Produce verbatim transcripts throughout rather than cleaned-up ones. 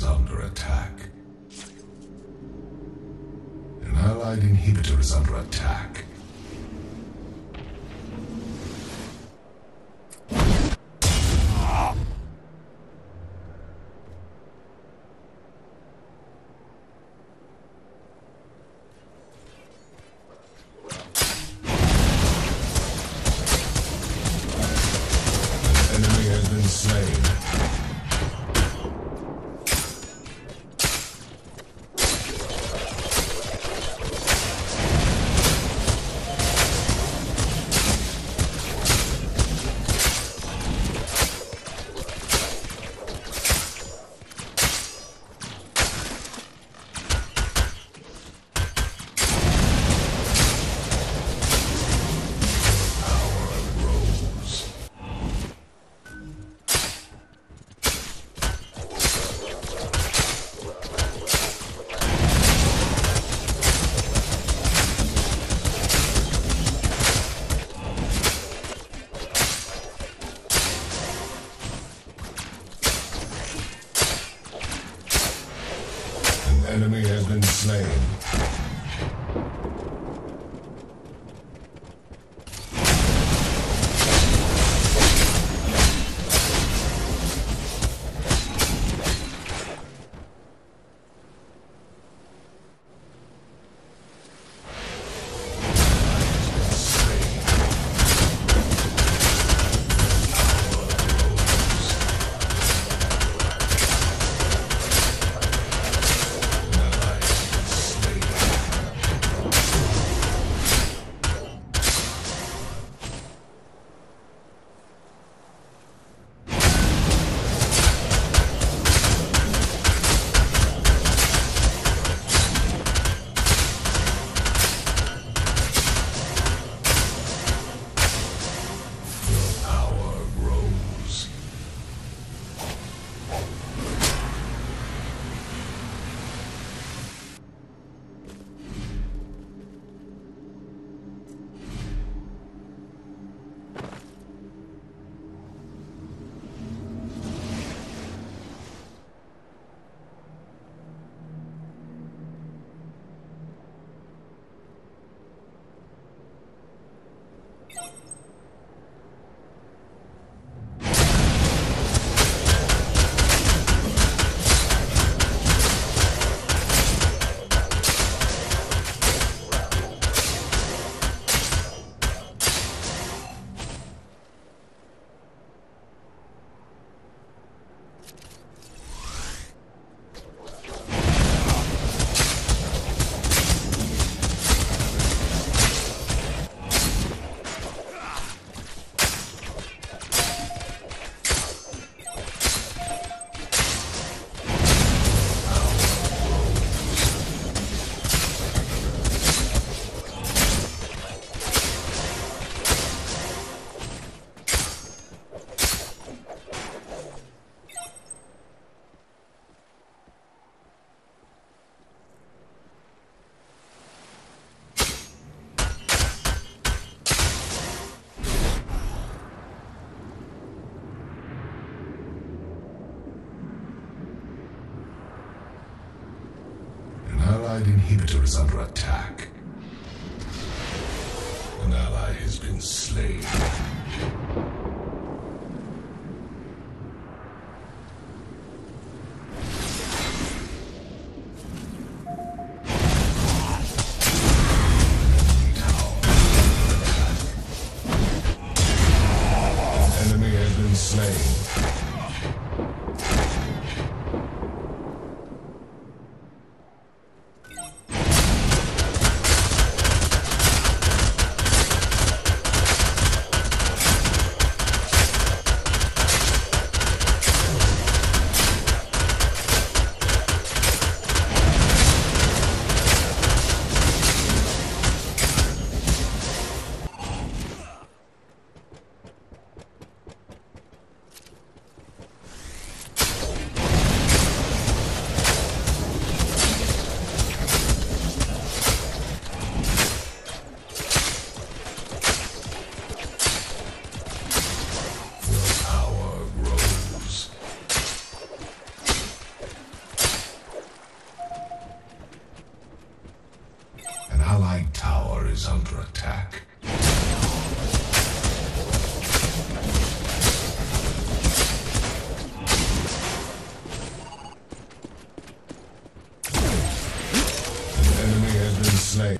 is under attack. An allied inhibitor is under attack. Enemy has been slain. Inhibitor is under attack. An ally has been slain. An enemy has been slain. is under attack. An enemy has been slain.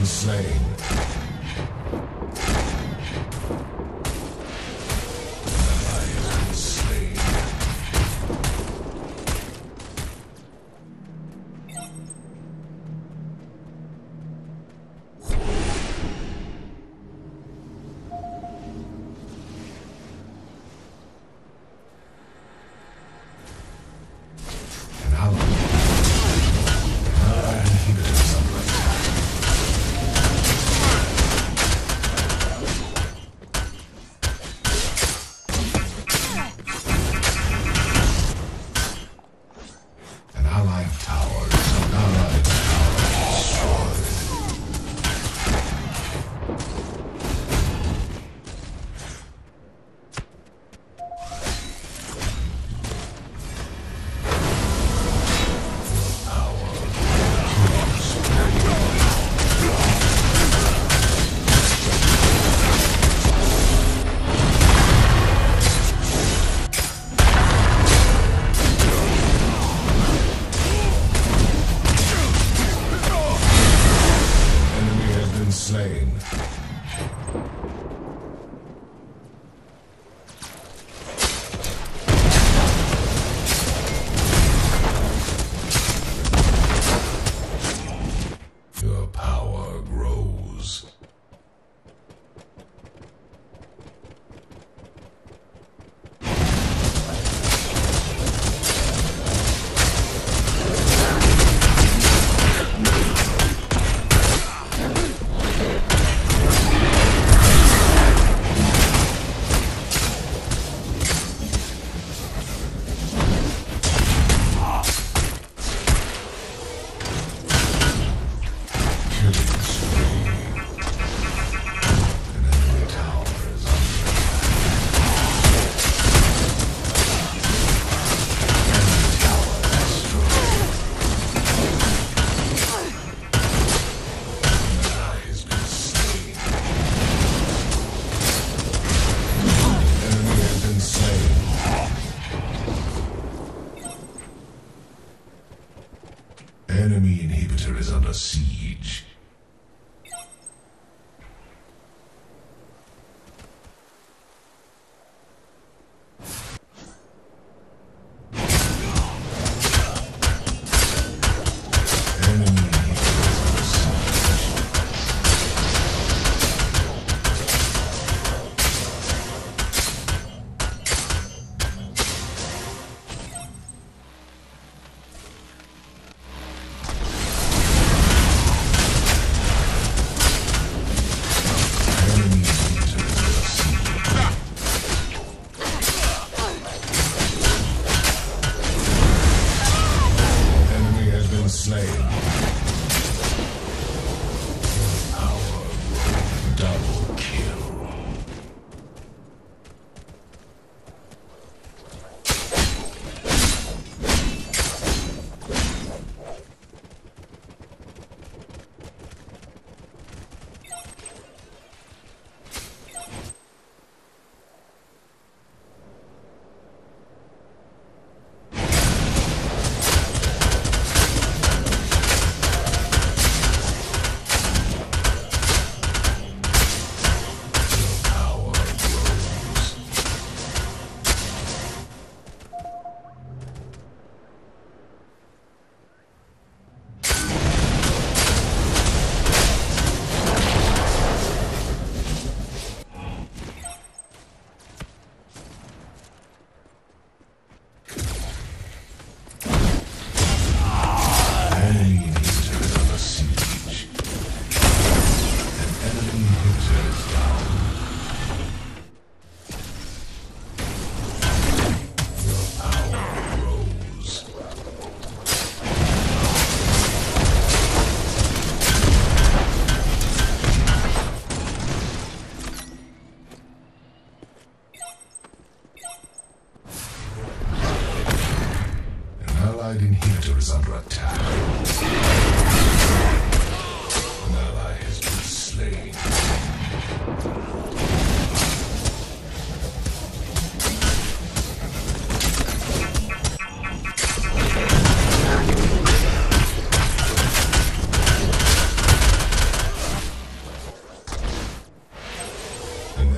Slain. Slain. Your power grows.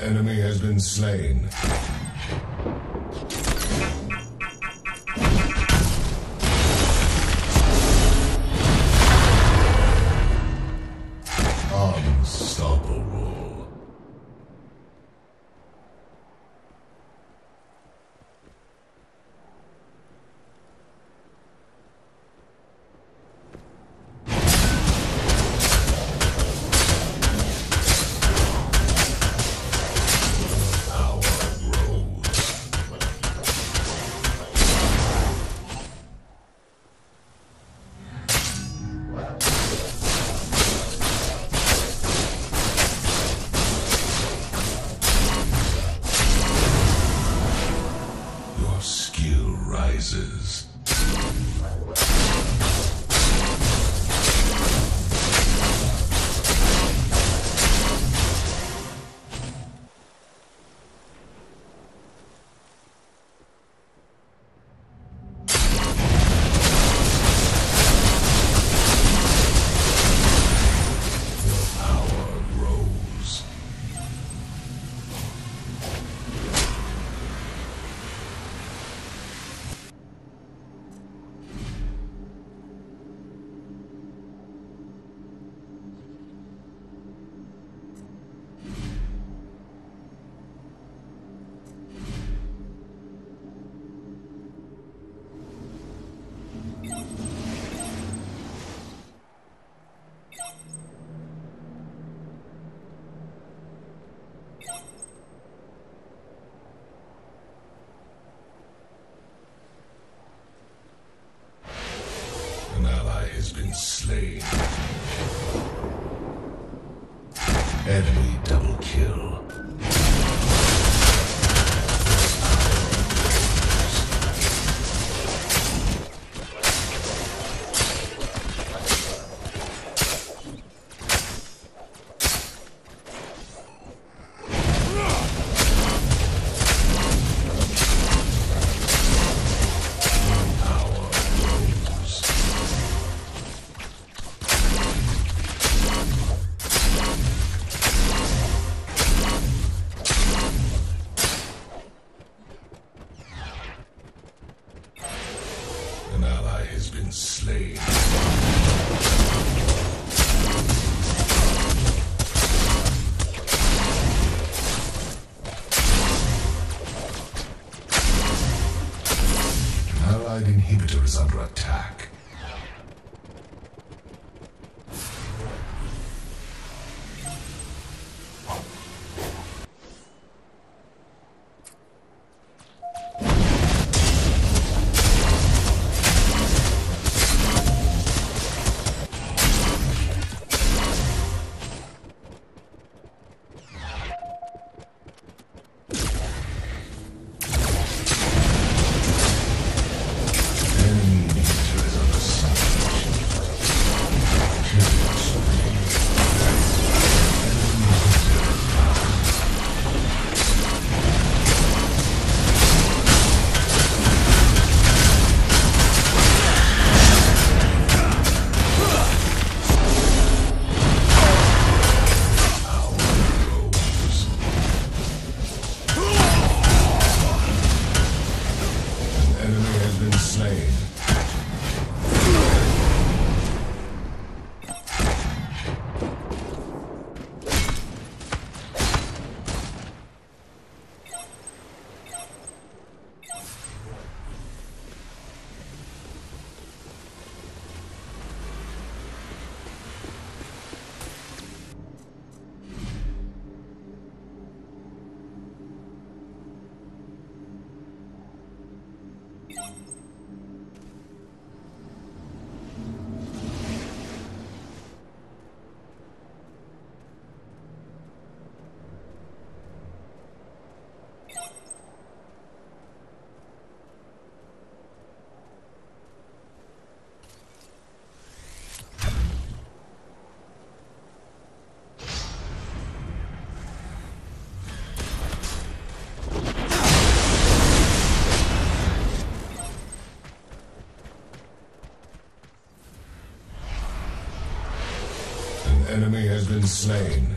enemy has been slain. Unstoppable. Skill rises. Has been slain. Enemy double kill. Slay. Allied inhibitor is under attack. Enemy has been slain.